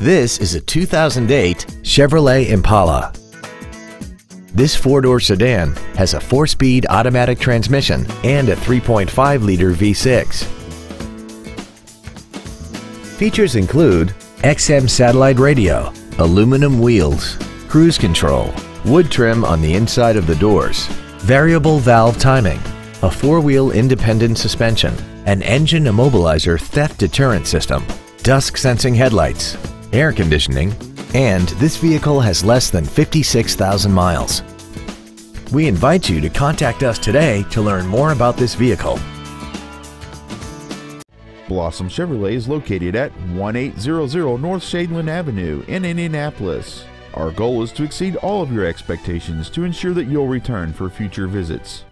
This is a 2008 Chevrolet Impala. This four-door sedan has a four-speed automatic transmission and a 3.5-liter V6. Features include XM satellite radio, aluminum wheels, cruise control, wood trim on the inside of the doors, variable valve timing, a four-wheel independent suspension, an engine immobilizer theft deterrent system, dusk sensing headlights, air conditioning, and this vehicle has less than 56,000 miles. We invite you to contact us today to learn more about this vehicle. Blossom Chevrolet is located at 1800 North Shadeland Avenue in Indianapolis. Our goal is to exceed all of your expectations to ensure that you'll return for future visits.